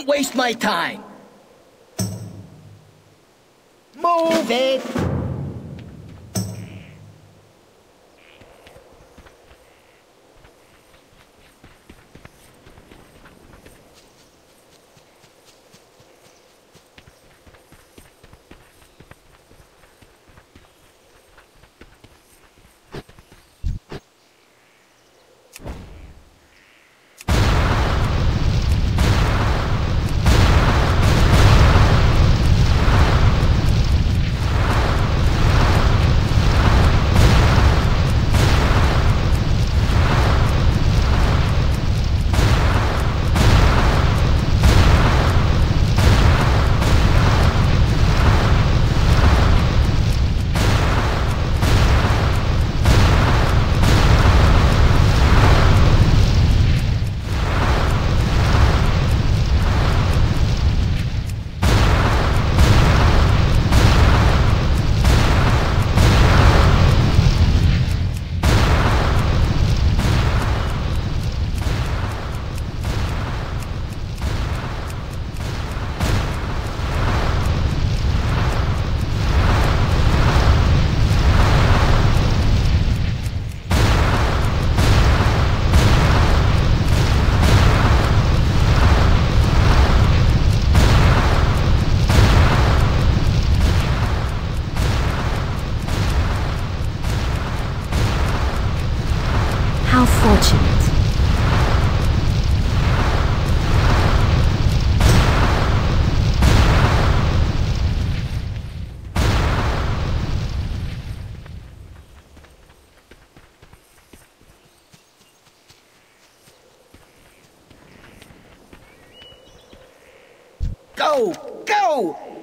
Don't waste my time. Move it. Go! Go!